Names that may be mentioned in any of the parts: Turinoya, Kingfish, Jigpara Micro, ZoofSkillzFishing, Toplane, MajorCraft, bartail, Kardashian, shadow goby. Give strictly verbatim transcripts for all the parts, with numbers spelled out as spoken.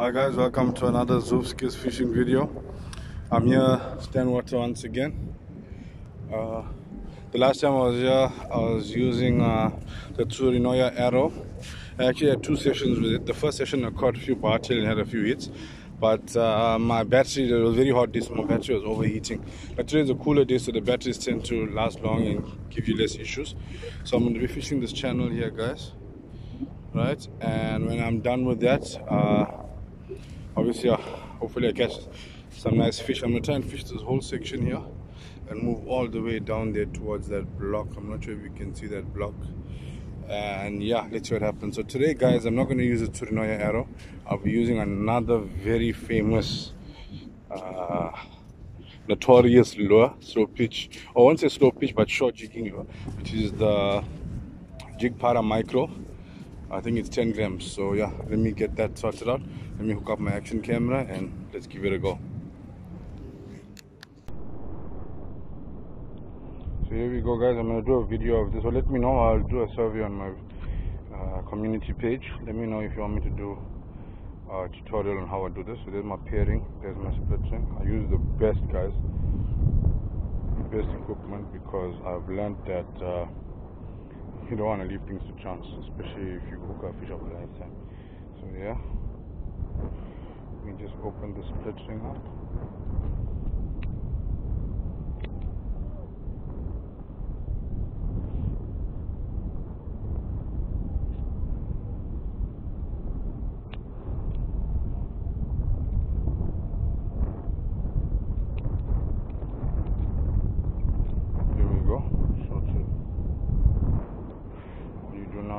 Hi guys, welcome to another ZoofSkillzFishing video. I'm here, stand water once again. Uh, the last time I was here, I was using uh, the Turinoya arrow. I actually had two sessions with it. The first session I caught a few bartail and had a few hits, but uh, my battery, it was very hot this morning, my battery was overheating. But today's a cooler day, so the batteries tend to last long and give you less issues. So I'm going to be fishing this channel here, guys. Right, and when I'm done with that, uh, obviously, uh, hopefully I catch some nice fish. I'm going to try and fish this whole section here and move all the way down there towards that block. I'm not sure if you can see that block. And yeah, let's see what happens. So today, guys, I'm not going to use a Turinoya arrow. I'll be using another very famous, uh, notorious lure, slow pitch. Or I won't say slow pitch, but short jigging lure, which is the Jigpara Micro. I think it's ten grams, so yeah, let me get that sorted out. Let me hook up my action camera and let's give it a go. So here we go, guys. I'm going to do a video of this, so let me know. I'll do a survey on my uh, community page. Let me know if you want me to do a tutorial on how I do this. So there's my pairing, there's my split string. I use the best, guys, the best equipment, because I've learned that uh, you don't want to leave things to chance, especially if you hook a fish up a lifetime. So yeah, let me just open the split string up.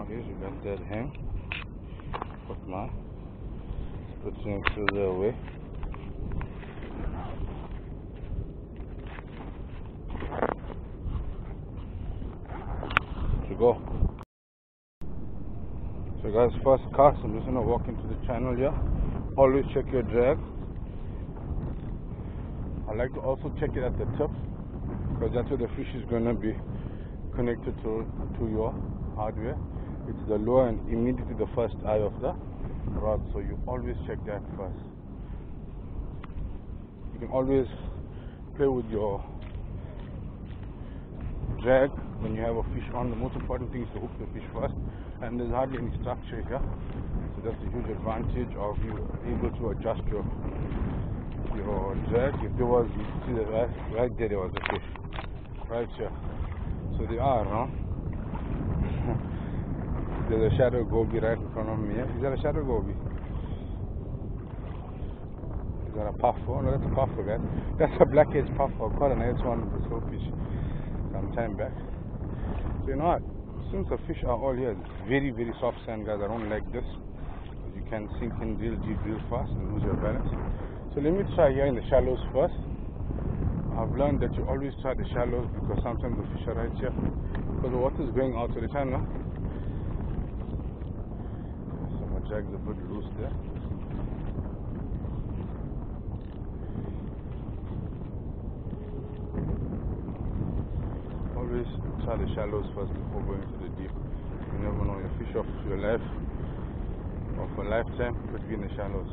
Is you let that hang, put my split string further away. To go. So, guys, first cast. I'm just gonna walk into the channel here. Always check your drag. I like to also check it at the tip, because that's where the fish is gonna be connected to to your hardware. It's the lure and immediately the first eye of the rod, so you always check that first. You can always play with your drag when you have a fish on. The most important thing is to hook the fish first, and there's hardly any structure here, so that's a huge advantage of you able to adjust your your drag. If there was, you see that right, right there, there was a fish right here, so they are, huh? There's a shadow goby right in front of me. Is that a shadow goby? Is that a puffer? No, that's a puffer, guys. That's a black edge puffer. I caught a nice one with the slow pitch some time back. So you know what? Since the fish are all here, it's very, very soft sand, guys. I don't like this. You can sink in real deep, real fast and lose your balance. So let me try here in the shallows first. I've learned that you always try the shallows, because sometimes the fish are right here, because the water is going out to the channel. Drag the bit loose there. Always try the shallows first before going to the deep. You never know, your fish of your life, of a lifetime, could be in the shallows.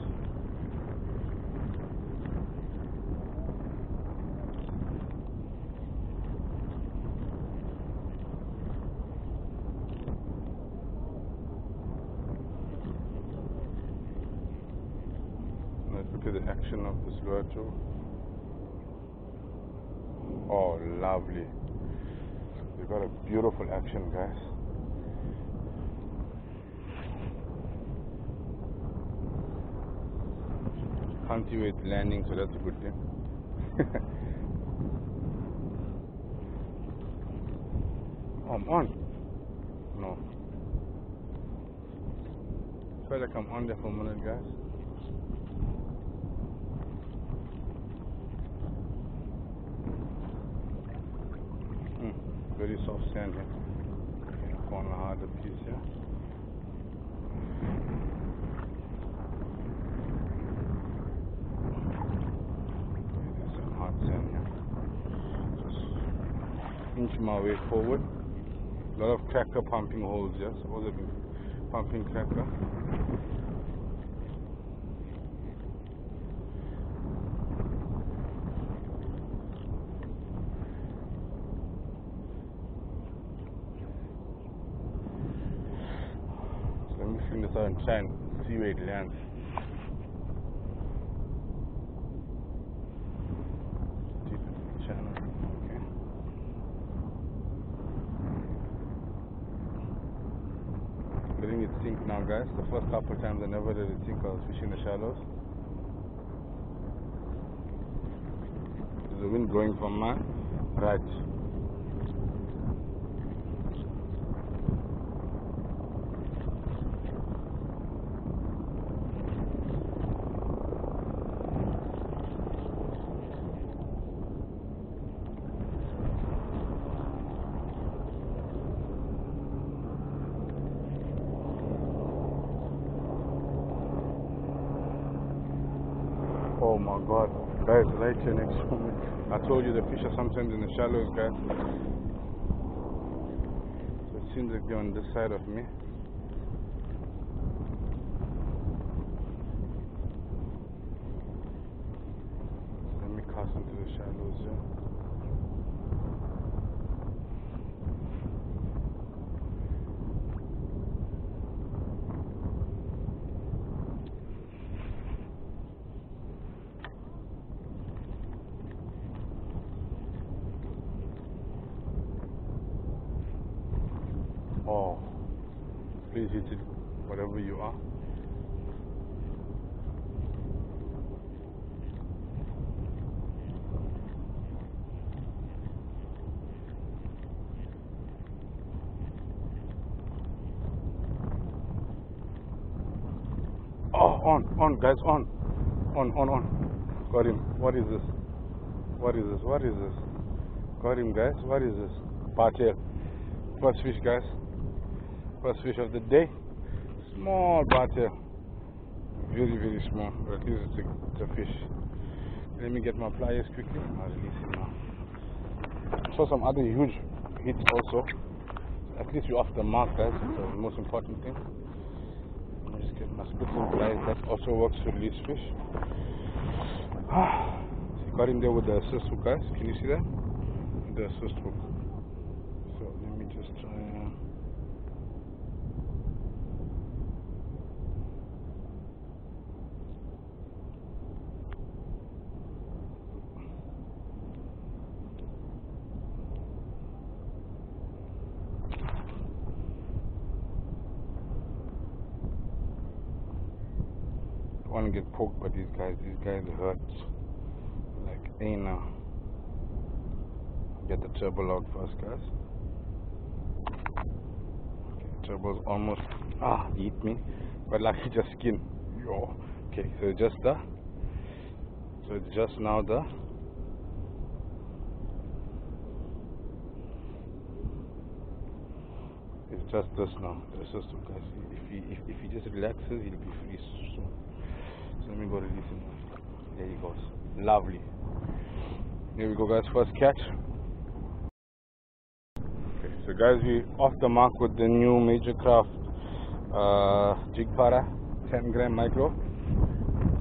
Look at the action of this lure too. Oh, lovely. You've got a beautiful action, guys. Can't see where it's landing, so that's a good thing. I'm on. No. I feel like I'm on there for a minute, guys. Very soft sand here. Go on a harder piece here. There's some hard sand here. Just inch my way forward. A lot of cracker pumping holes here. So all the pumping cracker. and try and see where it lands. Okay. Letting it sink now, guys. The first couple of times I never let it sink, I was fishing the shallows. There's a wind going from my right. Oh my god, guys, right here next to me. I told you the fish are sometimes in the shallows, guys. So it seems like they're on this side of me. Let me cast into the shallows here. Oh, please hit it, whatever you are. Oh, on, on, guys, on, on, on, on. Got him. What is this? What is this? What is this? Got him, guys. What is this? Bartail. First fish, guys. First fish of the day, small bartail, very very small, but at least it's a, it's a fish. Let me get my pliers quickly and I'll release it now. Saw some other huge hits also. At least you're off the mark, guys, it's the most important thing. I'll just get my splitting pliers, that also works to release fish. So got him there with the assist hook, guys, can you see that? With the assist hook. So let me just try and... Uh, I want to get poked by these guys. These guys hurt like ain't now. Get the turbo out first, guys. Okay, turbo's almost ah eat me, but lucky just skin. Yo. Okay, so just the so just now the it's just this now. The system, guys. If he if, if he just relaxes, he'll be free soon. Let me go release him. There he goes. Lovely. Here we go, guys. First catch. Okay, so guys, we off the mark with the new MajorCraft uh, Jigpara ten gram micro.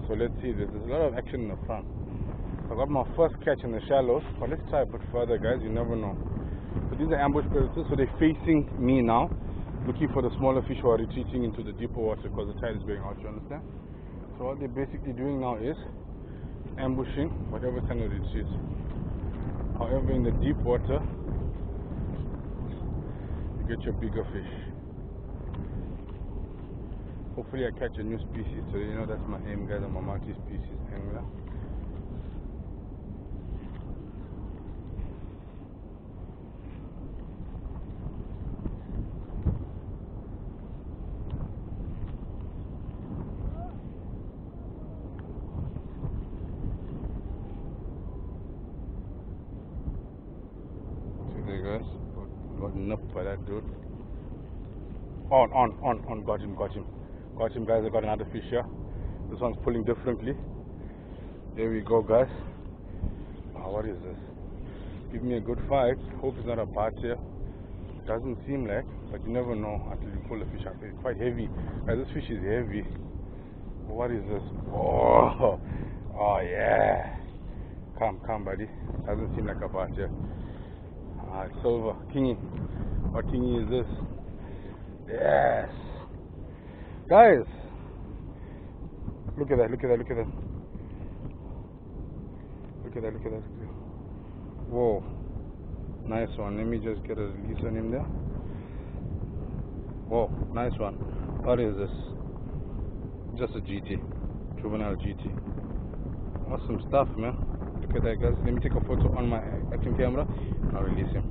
So let's see this. There's a lot of action in the front. I got my first catch in the shallows. But let's try a bit further, guys. You never know. So these are ambush predators. So they're facing me now, looking for the smaller fish who are retreating into the deeper water because the tide is going out. You understand? So what they're basically doing now is ambushing whatever kind of retreats. However, in the deep water, you get your bigger fish. Hopefully I catch a new species today. You know that's my aim, guys. I'm a multi-species angler. Got nipped by that dude. On, on, on, on. Got him, got him. Got him, guys. I got another fish here. This one's pulling differently. There we go, guys. Oh, what is this? Give me a good fight. Hope it's not a bartail. Doesn't seem like, but you never know until you pull a fish up. It's quite heavy. Guys, this fish is heavy. What is this? Oh, oh yeah. Come, come, buddy. Doesn't seem like a bartail. Ah, it's over. Kingy. What kingy is this? Yes. Guys, look at that, look at that, look at that. Look at that, look at that. Whoa, nice one. Let me just get a release on him there. Whoa, nice one. What is this? Just a G T, juvenile G T. Awesome stuff, man. Look at that, guys. Let me take a photo on my action camera and I'll release him.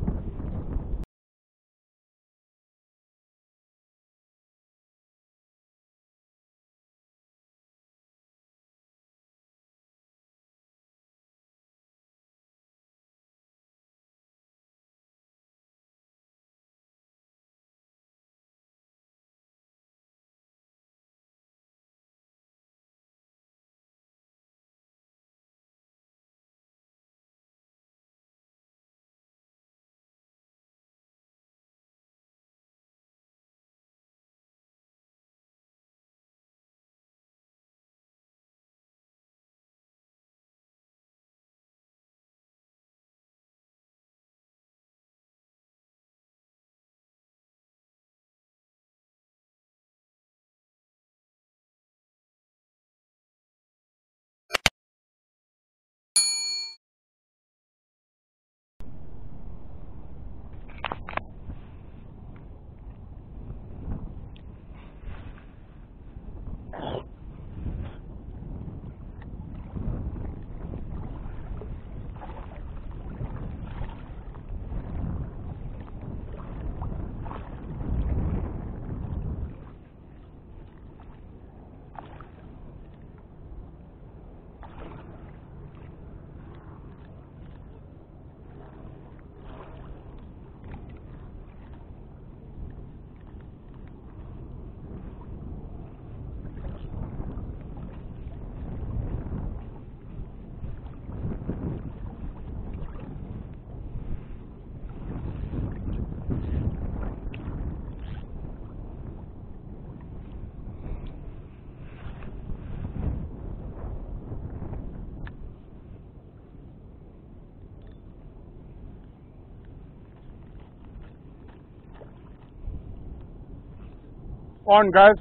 On, guys.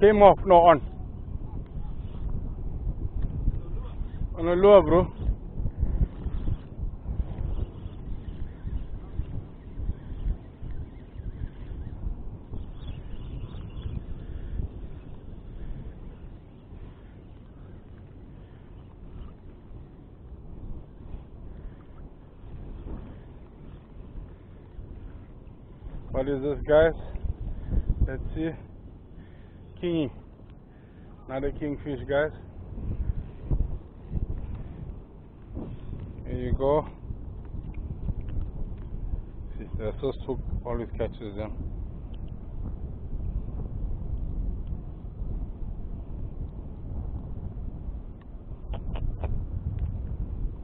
Came off, no, on. On a lure, bro. What is this, guys? Let's see. King. Another kingfish, guys. Here you go. See, the first hook always catches them.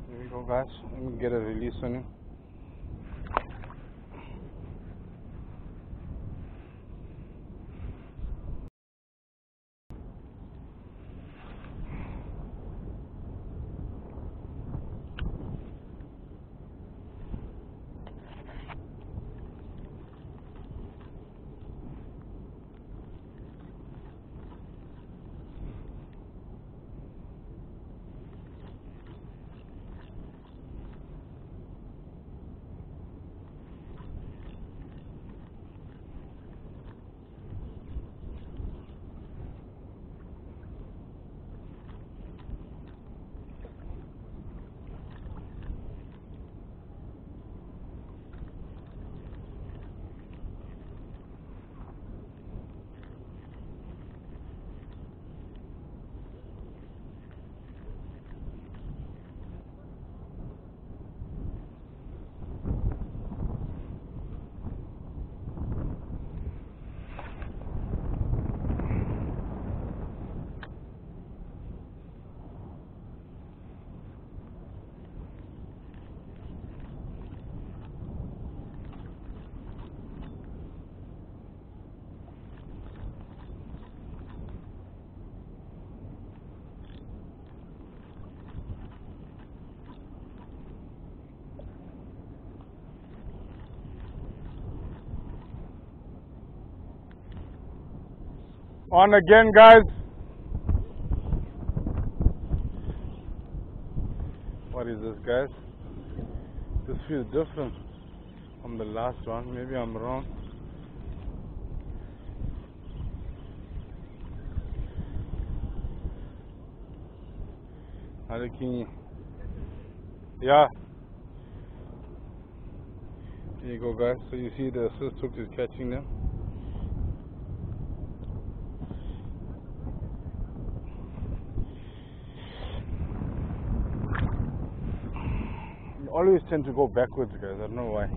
Here we go, guys. Let me get a release on him. on again, guys. What is this, guys? This feels different from the last one. Maybe I'm wrong. Yeah. There you go, guys. So you see the assist hook is catching them. You always tend to go backwards, guys. I don't know why.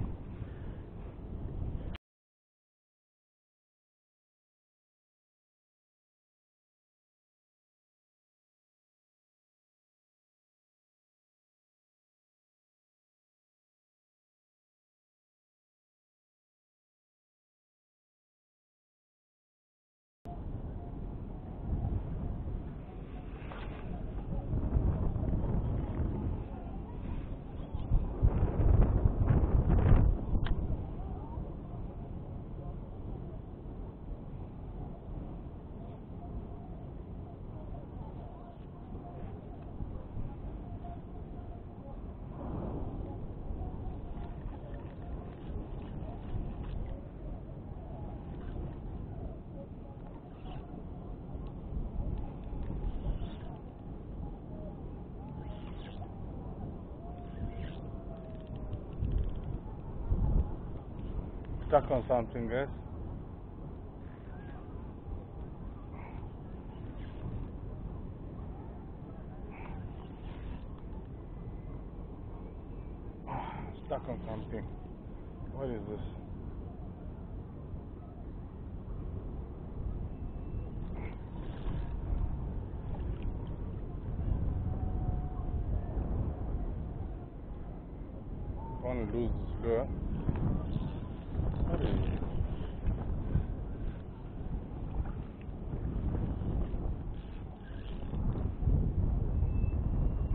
Stuck on something, guys. Stuck on something. What is this? I want to lose this lure.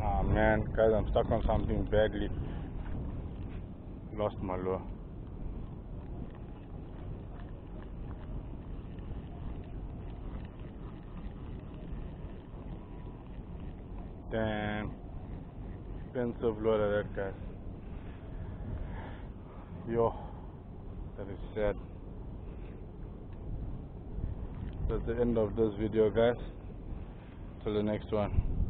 Ah man, guys, I'm stuck on something badly. Lost my lure. Damn. Expensive lure that, guys. Yo. That is sad. That's the end of this video, guys. Till the next one.